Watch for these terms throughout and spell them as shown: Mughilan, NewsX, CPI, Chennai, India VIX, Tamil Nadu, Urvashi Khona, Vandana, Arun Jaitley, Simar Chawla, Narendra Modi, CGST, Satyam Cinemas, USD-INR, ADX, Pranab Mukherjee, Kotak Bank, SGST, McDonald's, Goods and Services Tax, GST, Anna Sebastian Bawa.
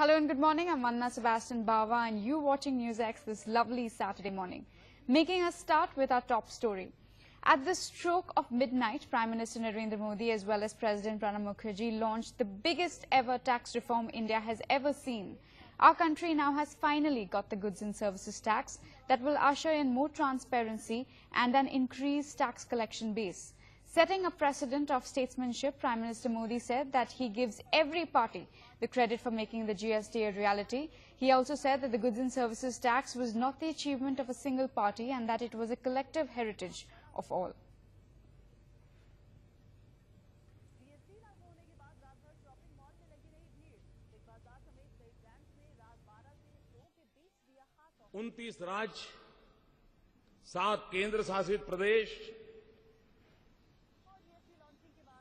Hello and good morning, I'm Anna Sebastian Bawa and you're watching NewsX this lovely Saturday morning. Making us start with our top story. At the stroke of midnight, Prime Minister Narendra Modi as well as President Pranab Mukherjee launched the biggest ever tax reform India has ever seen. Our country now has finally got the Goods and Services Tax that will usher in more transparency and an increased tax collection base. Setting a precedent of statesmanship, Prime Minister Modi said that he gives every party the credit for making the GST a reality. He also said that the Goods and Services Tax was not the achievement of a single party and that it was a collective heritage of all. उनतीस राज्य, 7 केंद्र शासित प्रदेश,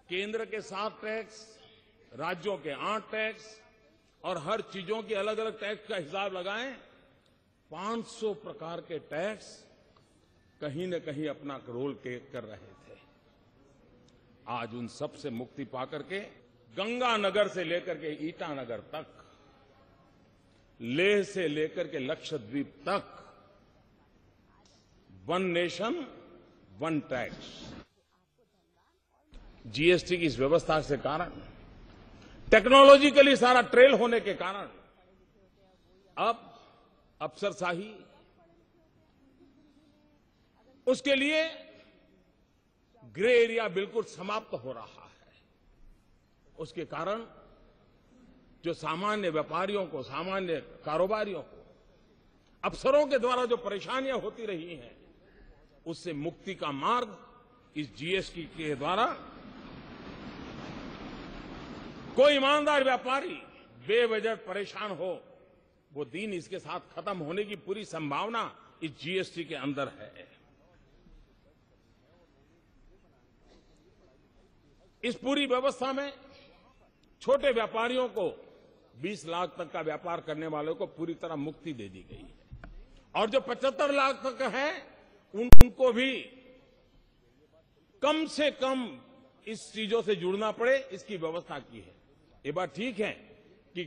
केंद्र के 7 tax, राज्यों के 8 tax और हर चीजों की अलग अलग टैक्स का हिसाब लगाएं, 500 प्रकार के टैक्स कहीं न कहीं अपना रोल कर रहे थे। आज उन सब से मुक्ति पाकर के गंगानगर से लेकर के ईटानगर तक, लेह से लेकर के लक्षद्वीप तक, one nation one tax. GST की इस व्यवस्था के कारण, टेक्नोलॉजिकली सारा ट्रेल होने के कारण अब अफसरशाही, उसके लिए ग्रे एरिया बिल्कुल समाप्त हो रहा है। उसके कारण जो सामान्य व्यापारियों को, सामान्य कारोबारियों को अफसरों के द्वारा जो परेशानियां होती रही हैं, उससे मुक्ति का मार्ग इस जीएसटी के द्वारा कोई ईमानदार व्यापारी बेवजह परेशान हो, वो दिन इसके साथ खत्म होने की पूरी संभावना इस जीएसटी के अंदर है। इस पूरी व्यवस्था में छोटे व्यापारियों को 20 लाख तक का व्यापार करने वालों को पूरी तरह मुक्ति दे दी गई है और जो 75 लाख तक है उनको भी कम से कम इस चीजों से जुड़ना पड़े, इसकी व्यवस्था की है। ये बात ठीक है कि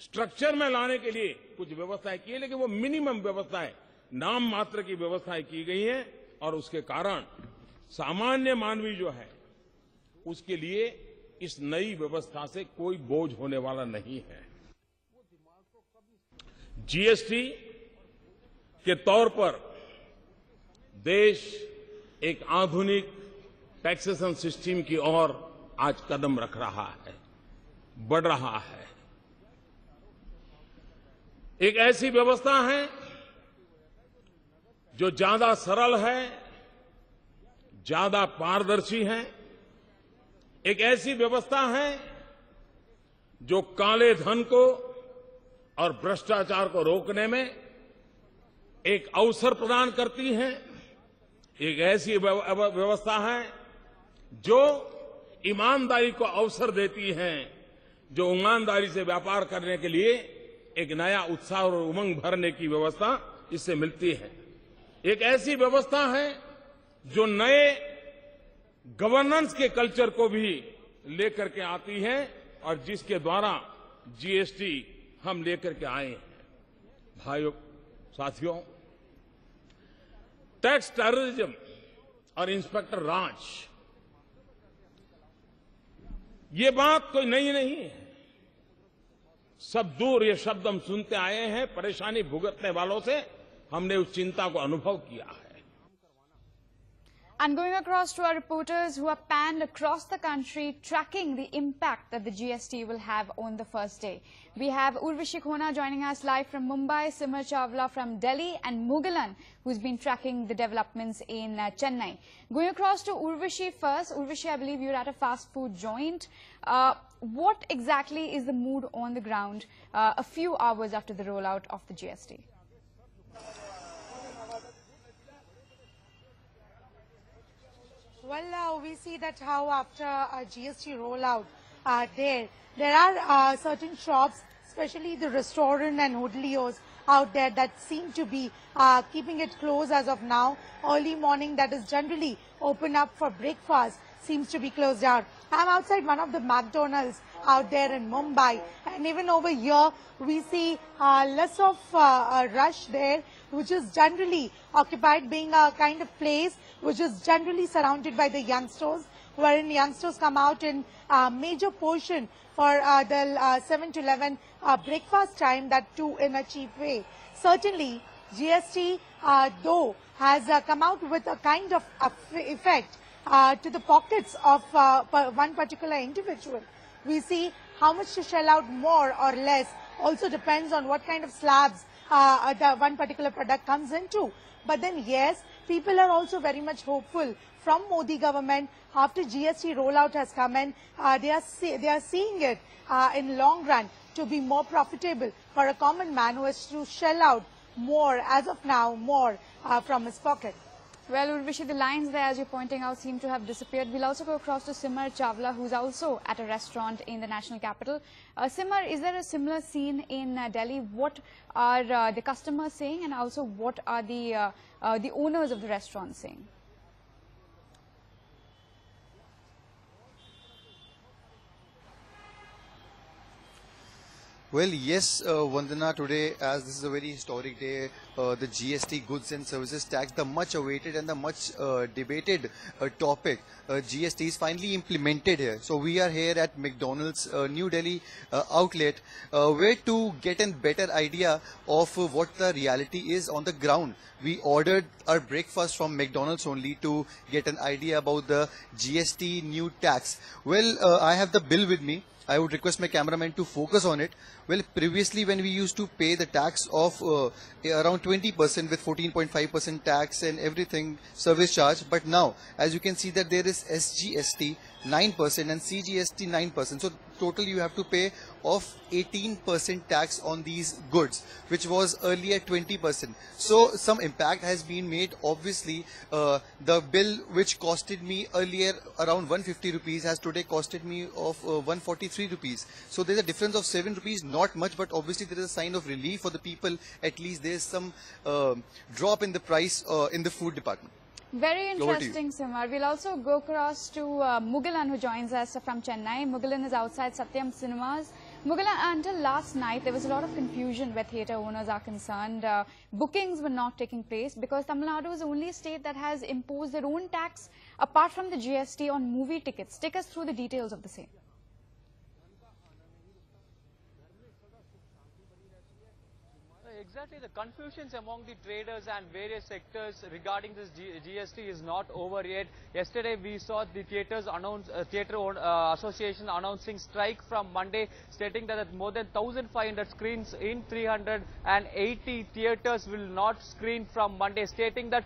स्ट्रक्चर में लाने के लिए कुछ व्यवस्थाएं की है, लेकिन वो मिनिमम व्यवस्थाएं, नाम मात्र की व्यवस्थाएं की गई हैं और उसके कारण सामान्य मानवी जो है उसके लिए इस नई व्यवस्था से कोई बोझ होने वाला नहीं है। जीएसटी के तौर पर देश एक आधुनिक टैक्सेशन सिस्टम की ओर आज कदम रख रहा है, बढ़ रहा है। एक ऐसी व्यवस्था है जो ज्यादा सरल है, ज्यादा पारदर्शी है। एक ऐसी व्यवस्था है जो काले धन को और भ्रष्टाचार को रोकने में एक अवसर प्रदान करती है। एक ऐसी व्यवस्था है जो ईमानदारी को अवसर देती है, जो ईमानदारी से व्यापार करने के लिए एक नया उत्साह और उमंग भरने की व्यवस्था इससे मिलती है। एक ऐसी व्यवस्था है जो नए गवर्नेंस के कल्चर को भी लेकर के आती है और जिसके द्वारा जीएसटी हम लेकर के आए हैं। भाइयों, साथियों, टैक्स टेररिज्म और इंस्पेक्टर राज, ये बात कोई नई नहीं है। सब दूर ये शब्द हम सुनते आए हैं, परेशानी भुगतने वालों से हमने उस चिंता को अनुभव किया है। And going across to our reporters who are panned across the country tracking the impact that the GST will have on the first day. We have Urvashi Khona joining us live from Mumbai, Simar Chawla from Delhi and Mughilan who's been tracking the developments in Chennai. Going across to Urvashi first. Urvashi, I believe you're at a fast food joint. What exactly is the mood on the ground a few hours after the rollout of the GST? Well, we see that how after GST rollout, there are certain shops, especially the restaurant and hoteliers out there that seem to be keeping it closed as of now. Early morning that is generally open up for breakfast seems to be closed down. I'm outside one of the McDonald's out there in Mumbai. And even over here, we see less of a rush there, which is generally occupied, being a kind of place which is generally surrounded by the youngsters, wherein youngsters come out in a major portion for the 7 to 11 breakfast time, that too in a cheap way. Certainly, GST, though, has come out with a kind of effect to the pockets of one particular individual. We see how much to shell out more or less also depends on what kind of slabs one particular product comes into. But then, yes, people are also very much hopeful from Modi government after GST rollout has come in. They are seeing it in long run to be more profitable for a common man who is to shell out more, as of now, more from his pocket. Well, Urvashi, the lines there, as you're pointing out, seem to have disappeared. We'll also go across to Simar Chawla, who's also at a restaurant in the national capital. Simar, is there a similar scene in Delhi? What are the customers saying, and also what are the owners of the restaurant saying? Well, yes, Vandana, today, as this is a very historic day, the GST, Goods and Services Tax, the much awaited and the much debated topic, GST is finally implemented here. So we are here at McDonald's New Delhi outlet, where to get a better idea of what the reality is on the ground. We ordered our breakfast from McDonald's only to get an idea about the GST new tax. Well, I have the bill with me. I would request my cameraman to focus on it. Well, previously when we used to pay the tax of around 20% with 14.5% tax and everything, service charge, but now as you can see that there is SGST 9% and CGST 9%. So total you have to pay of 18% tax on these goods, which was earlier 20%. So some impact has been made. Obviously, the bill which costed me earlier around 150 rupees has today costed me of 143 rupees. So there's a difference of 7 rupees, not much, but obviously there is a sign of relief for the people. At least there's some drop in the price in the food department. Very interesting, Simar. We'll also go across to Mughilan, who joins us from Chennai. Mughilan is outside Satyam Cinemas. Mughilan, until last night, there was a lot of confusion where theatre owners are concerned. Bookings were not taking place because Tamil Nadu is the only state that has imposed their own tax apart from the GST on movie tickets. Take us through the details of the same. Exactly, the confusions among the traders and various sectors regarding this GST is not over yet. Yesterday we saw the Theatre Association announcing strike from Monday, stating that more than 1,500 screens in 380 theatres will not screen from Monday, stating that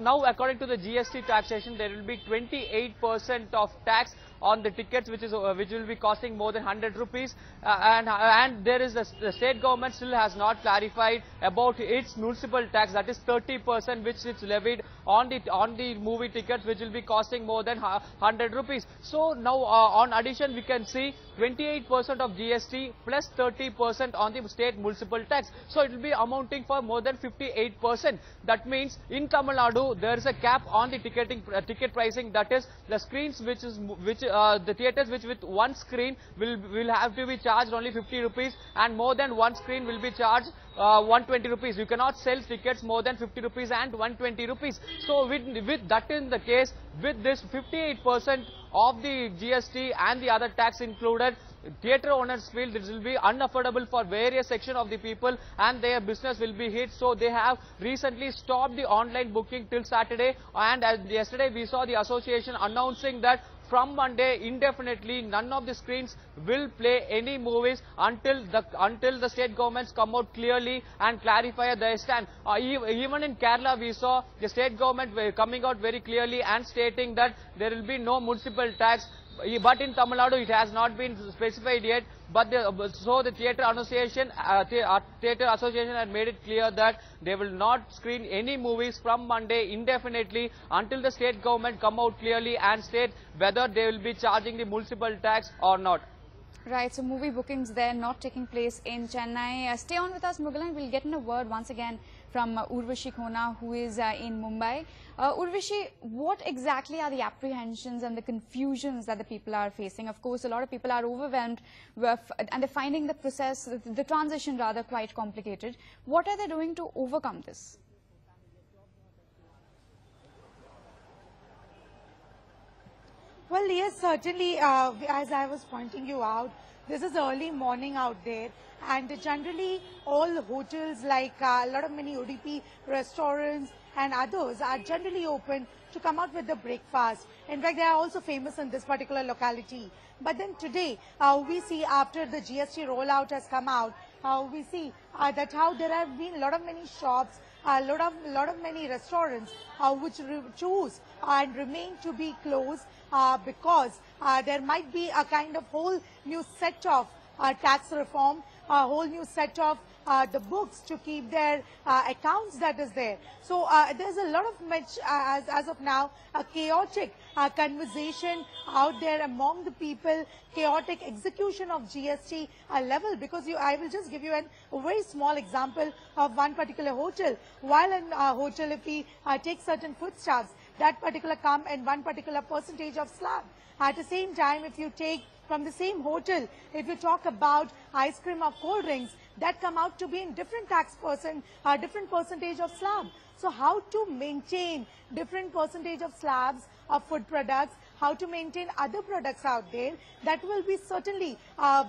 now according to the GST taxation there will be 28% of tax on the tickets, which will be costing more than 100 rupees, and there is the state government still has not clarified about its municipal tax, that is 30%, which it's levied on the movie tickets, which will be costing more than 100 rupees. So now on addition we can see 28% of GST plus 30% on the state municipal tax, so it will be amounting for more than 58%. That means in Tamil Nadu there is a cap on the ticket pricing, that is the screens the theatres with one screen will have to be charged only 50 rupees, and more than one screen will be charged 120 rupees. You cannot sell tickets more than 50 rupees and 120 rupees. So with that in the case, with this 58% of the GST and the other tax included, theatre owners feel this will be unaffordable for various section of the people and their business will be hit. So they have recently stopped the online booking till Saturday, and as yesterday we saw the association announcing that from Monday, indefinitely, none of the screens will play any movies until the state governments come out clearly and clarify their stand. Even in Kerala, we saw the state government coming out very clearly and stating that there will be no municipal tax. But in Tamil Nadu, it has not been specified yet. But so the Theatre Association had made it clear that they will not screen any movies from Monday indefinitely until the state government come out clearly and state whether they will be charging the municipal tax or not. Right, so movie bookings there not taking place in Chennai. Stay on with us, Mughilan. We'll get in a word once again from Urvashi Khona, who is in Mumbai. Urvashi, what exactly are the apprehensions and the confusions that the people are facing? Of course, a lot of people are overwhelmed with, and they're finding the process, the transition rather, quite complicated. What are they doing to overcome this? Well, yes, certainly, as I was pointing you out, this is early morning out there, and generally all hotels, like a lot of many ODP restaurants and others, are generally open to come out with the breakfast. In fact, they are also famous in this particular locality. But then today, we see after the GST rollout has come out, we see that how there have been a lot of many shops, a lot of many restaurants which choose and remain to be closed because there might be a kind of whole new set of tax reform, a whole new set of the books to keep their accounts that is there. So there's a lot of much, as of now, a chaotic conversation out there among the people, chaotic execution of GST level, because I will just give you a very small example of one particular hotel. While in a hotel, if we take certain foodstuffs, that particular come and one particular percentage of slab. At the same time, if you take from the same hotel, if you talk about ice cream or cold drinks, that come out to be in different tax different percentage of slab. So how to maintain different percentage of slabs of food products, how to maintain other products out there, that will be certainly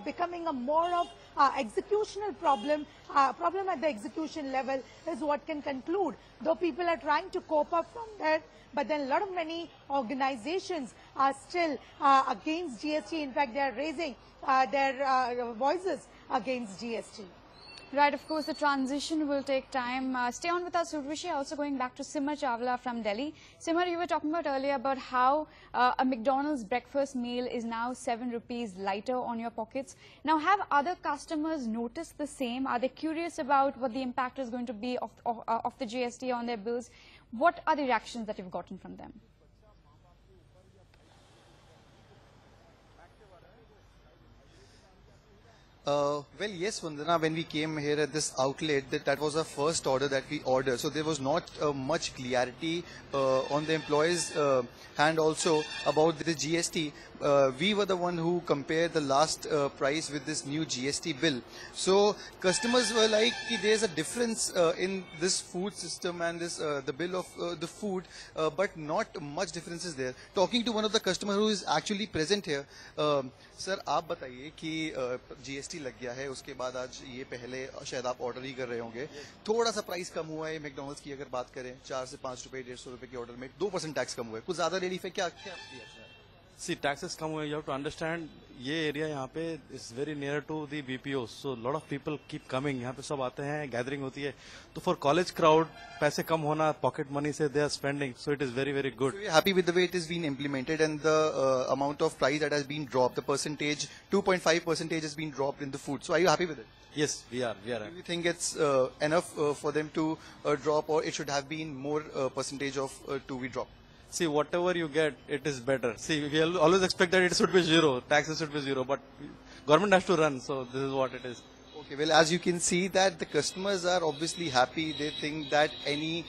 becoming a more of executional problem, problem at the execution level is what can conclude. Though people are trying to cope up from that, but then a lot of many organizations are still against GST. In fact, they are raising their voices against GST. Right, of course, the transition will take time. Stay on with us, Urvashi. Also going back to Simar Chawla from Delhi. Simar, you were talking about earlier about how a McDonald's breakfast meal is now 7 rupees lighter on your pockets. Now, have other customers noticed the same? Are they curious about what the impact is going to be of the GST on their bills? What are the reactions that you've gotten from them? Well, yes, Vandana, when we came here at this outlet, that was our first order that we ordered. So there was not much clarity on the employees and also about the GST. We were the one who compared the last price with this new GST bill. So customers were like, there's a difference in this food system and this the bill of the food, but not much difference is there. Talking to one of the customers who is actually present here, sir, आप बताइए कि GST लग गया है, उसके बाद आज ये पहले शायद आप ऑर्डर ही कर रहे होंगे, थोड़ा सा प्राइस कम हुआ है मैकडॉनल्ड्स की, अगर बात करें 4 से 5 रुपए 150 रुपए के ऑर्डर में 2% टैक्स कम हुआ है, कुछ ज्यादा रिलीफ है क्या? सी टैक्सेस कम हुए, यू हैव टू अंडरस्टैंड ये एरिया यहाँ पे is very near to the BPO, so lot of people keep coming, यहाँ पे सब आते हैं, गैदरिंग होती है, तो फॉर कॉलेज क्राउड पैसे कम होना, पॉकेट मनी से they are spending, so it is very very good. Happy with the way it is been implemented and the amount of price that has been drop, the percentage 2.5% has been drop in the food, so are you happy with it? Yes, we are. Do you think it's enough for them to drop, or it should have been more percentage of to be dropped? See, whatever you get, it is better. See, we always expect that it should be zero, taxes should be zero, but government has to run, so this is what it is. Okay, well, as you can see that the customers are obviously happy. They think that any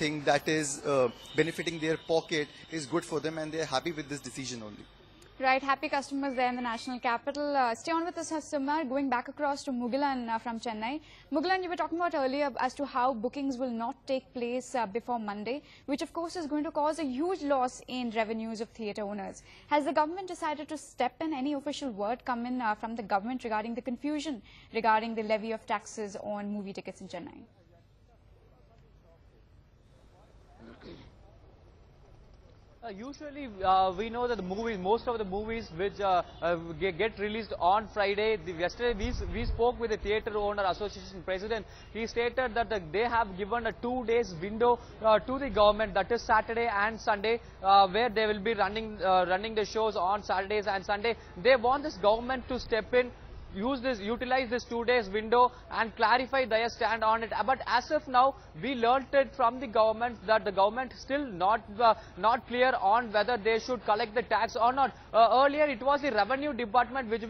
thing that is benefiting their pocket is good for them, and they are happy with this decision only. Right, happy customers there in the national capital. Stay on with us, Simar. Going back across to Mughilan from Chennai. Mughilan, you were talking about earlier as to how bookings will not take place before Monday, which of course is going to cause a huge loss in revenues of theatre owners. Has the government decided to step in? Any official word come in from the government regarding the confusion regarding the levy of taxes on movie tickets in Chennai? Usually we know that the movies, most of the movies which get released on Friday, yesterday we spoke with the Theatre Owner Association President. He stated that they have given a 2 days window to the government, that is Saturday and Sunday, where they will be running the shows on Saturdays and Sunday. They want this government to step in utilize this 2 days window and clarify their stand on it. But as of now, we learnt it from the government that the government still not clear on whether they should collect the tax or not. Earlier, it was the revenue department which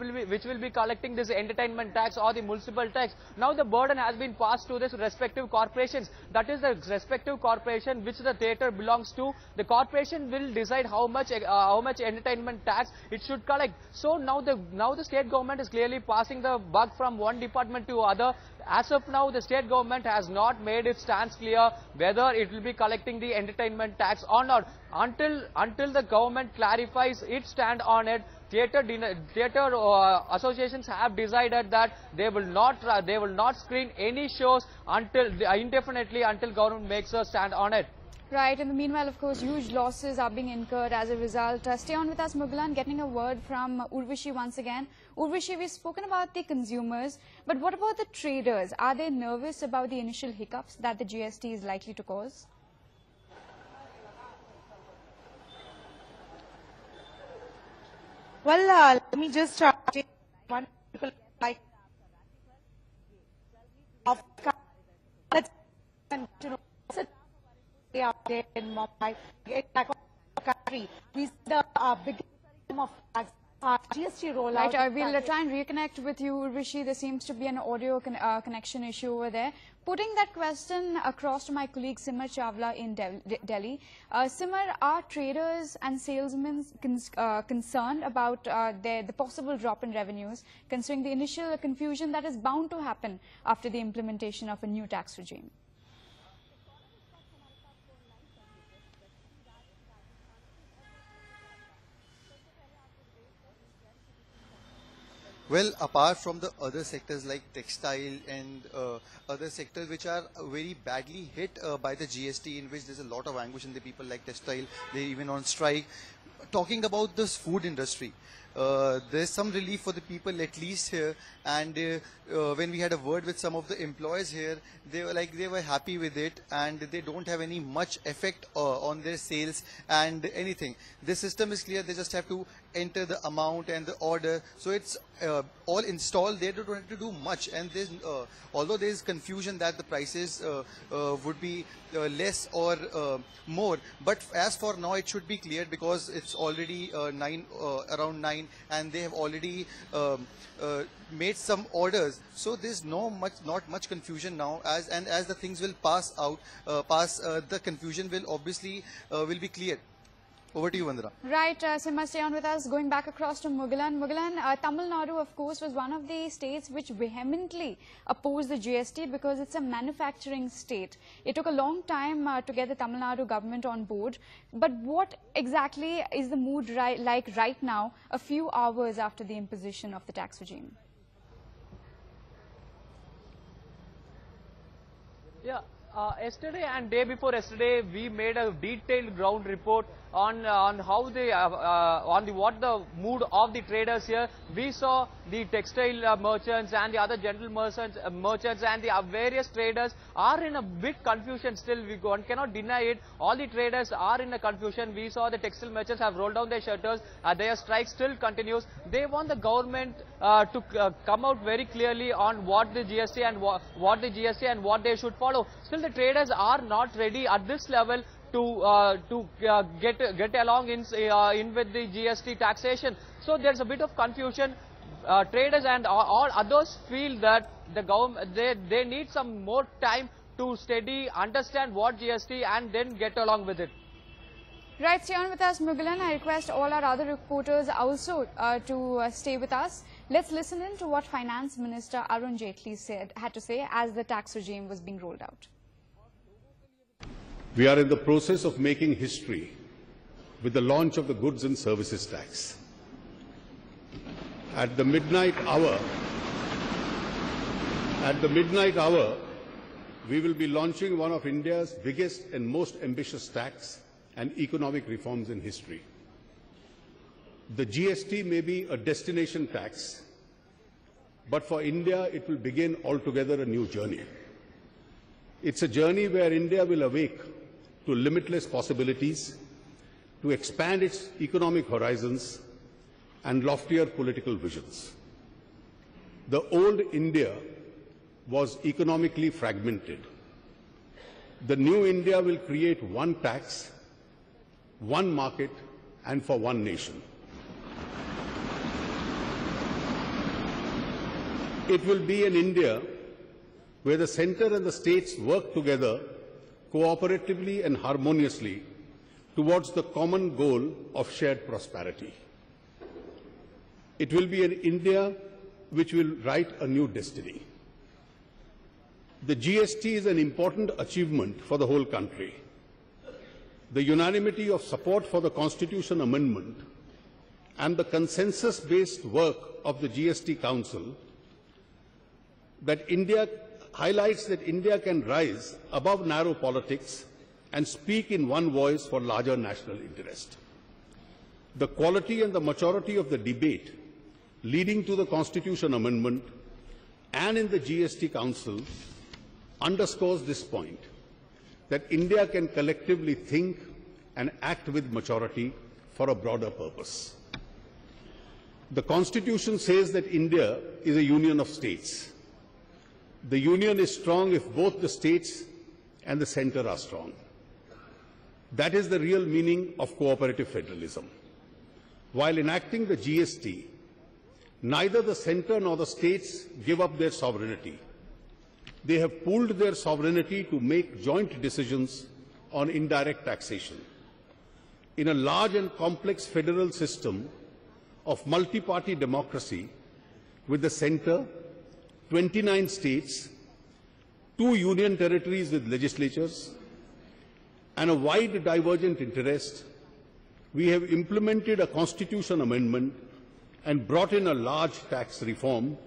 will be collecting this entertainment tax or the municipal tax. Now the burden has been passed to this respective corporations. That is the respective corporation which the theatre belongs to. The corporation will decide how much entertainment tax it should collect. So now the state government is clearly passing the buck from one department to other. As of now, the state government has not made its stance clear whether it will be collecting the entertainment tax or not. Until the government clarifies its stand on it, theatre associations have decided that they will not screen any shows indefinitely until government makes a stand on it. Right, in the meanwhile, of course, huge losses are being incurred as a result. Stay on with us, Mughilan, getting a word from Urvashi once again. Urvashi, we've spoken about the consumers, but what about the traders? Are they nervous about the initial hiccups that the GST is likely to cause? Well, let me just take one particular like of let's out there in Mumbai, country. We see the biggest of GST rollout. Right, we'll try and reconnect with you, Urvashi. There seems to be an audio connection issue over there. Putting that question across to my colleague Simar Chawla in Delhi. Simar, are traders and salesmen concerned about the possible drop in revenues, considering the initial confusion that is bound to happen after the implementation of a new tax regime? Well, apart from the other sectors like textile and other sectors which are very badly hit by the GST, in which there's a lot of anguish in the people like textile, they're even on strike. Talking about this food industry, there's some relief for the people at least here, and when we had a word with some of the employers here, they were happy with it, and they don't have any much effect on their sales and anything. The system is clear, they just have to enter the amount and the order, so it's all installed, they don't have to do much. And there's, although there is confusion that the prices would be less or more, but as for now it should be cleared, because it's already around 9, and they have already made some orders, so there's not much confusion now. As the things will pass out, the confusion will obviously be clear. Over to you, Vandana. Right, Simar, stay on with us. Going back across to Mughilan. Mughilan, Tamil Nadu, of course, was one of the states which vehemently opposed the GST because it's a manufacturing state. It took a long time to get the Tamil Nadu government on board. But what exactly is the mood like right now, a few hours after the imposition of the tax regime? Yeah. Yesterday and day before yesterday, we made a detailed ground report on how they what the mood of the traders here. We saw the textile merchants and the other general merchants and the various traders are in a big confusion still. One cannot deny it. All the traders are in a confusion. We saw the textile merchants have rolled down their shutters. Their strike still continues. They want the government to come out very clearly on what the GST and what they should follow. Still, the traders are not ready at this level to get along in with the GST taxation. So there's a bit of confusion. Traders and all others feel that the government they need some more time to steady, understand what GST, and then get along with it. Right, stay on with us, Mughilan. I request all our other reporters also to stay with us. Let's listen in to what Finance Minister Arun Jaitley had to say as the tax regime was being rolled out. We are in the process of making history with the launch of the Goods and Services Tax. At the midnight hour, we will be launching one of India's biggest and most ambitious tax and economic reforms in history. The GST may be a destination tax, but for India, it will begin altogether a new journey. It's a journey where India will awake to limitless possibilities, to expand its economic horizons and loftier political visions. The old India was economically fragmented. The new India will create one tax, one market, and for one nation. It will be an India where the centre and the states work together cooperatively and harmoniously towards the common goal of shared prosperity. It will be an India which will write a new destiny. The GST is an important achievement for the whole country. The unanimity of support for the Constitution amendment and the consensus-based work of the GST Council that India highlights that India can rise above narrow politics and speak in one voice for larger national interest. The quality and the maturity of the debate leading to the Constitution amendment and in the GST Council underscores this point, that India can collectively think and act with maturity for a broader purpose. The Constitution says that India is a union of states. The union is strong if both the states and the centre are strong. That is the real meaning of cooperative federalism. While enacting the GST, neither the centre nor the states give up their sovereignty. They have pooled their sovereignty to make joint decisions on indirect taxation. In a large and complex federal system of multi-party democracy, with the centre, 29 states, 2 union territories with legislatures, and a wide divergent interest, we have implemented a constitution amendment and brought in a large tax reform,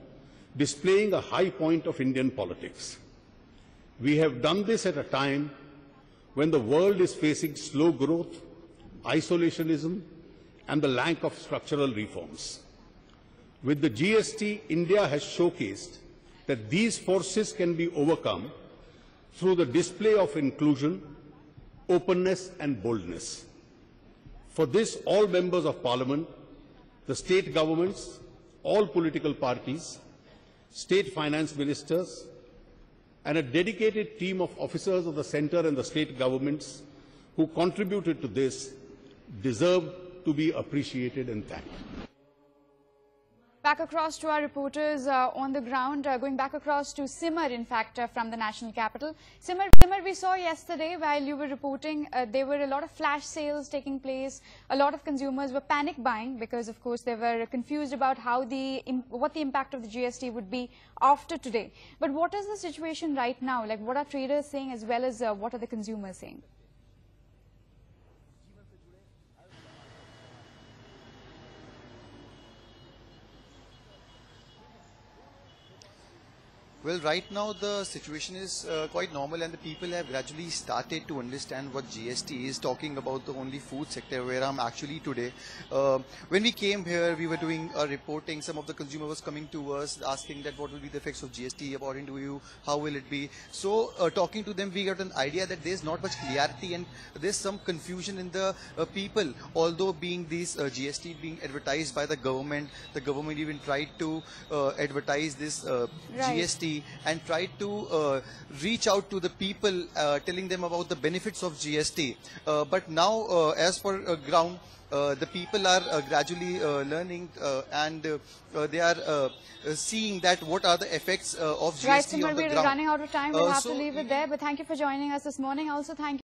displaying a high point of Indian politics. We have done this at a time when the world is facing slow growth, isolationism, and the lack of structural reforms. With the GST, India has showcased that these forces can be overcome through the display of inclusion, openness, and boldness. For this, all members of Parliament, the state governments, all political parties, state finance ministers, and a dedicated team of officers of the centre and the state governments who contributed to this deserve to be appreciated and thanked. Back across to our reporters on the ground, going back across to Simar, in fact, from the national capital. Simar, we saw yesterday while you were reporting, there were a lot of flash sales taking place. A lot of consumers were panic buying because, of course, they were confused about how what the impact of the GST would be after today. But what is the situation right now? Like, what are traders saying as well as what are the consumers saying? Well, right now the situation is quite normal, and the people have gradually started to understand what GST is. Talking about the only food sector where I'm actually today. When we came here, we were doing reporting. Some of the consumers was coming to us asking that what will be the effects of GST, according to you, how will it be? So talking to them, we got an idea that there's not much clarity and there's some confusion in the people. Although being these GST being advertised by the government even tried to advertise this GST. And tried to reach out to the people, telling them about the benefits of GST. But now, as per ground, the people are gradually learning and they are seeing that what are the effects of GST on the ground. Right, Simar, we're running out of time. We'll have to leave it there. But thank you for joining us this morning. Also, thank you.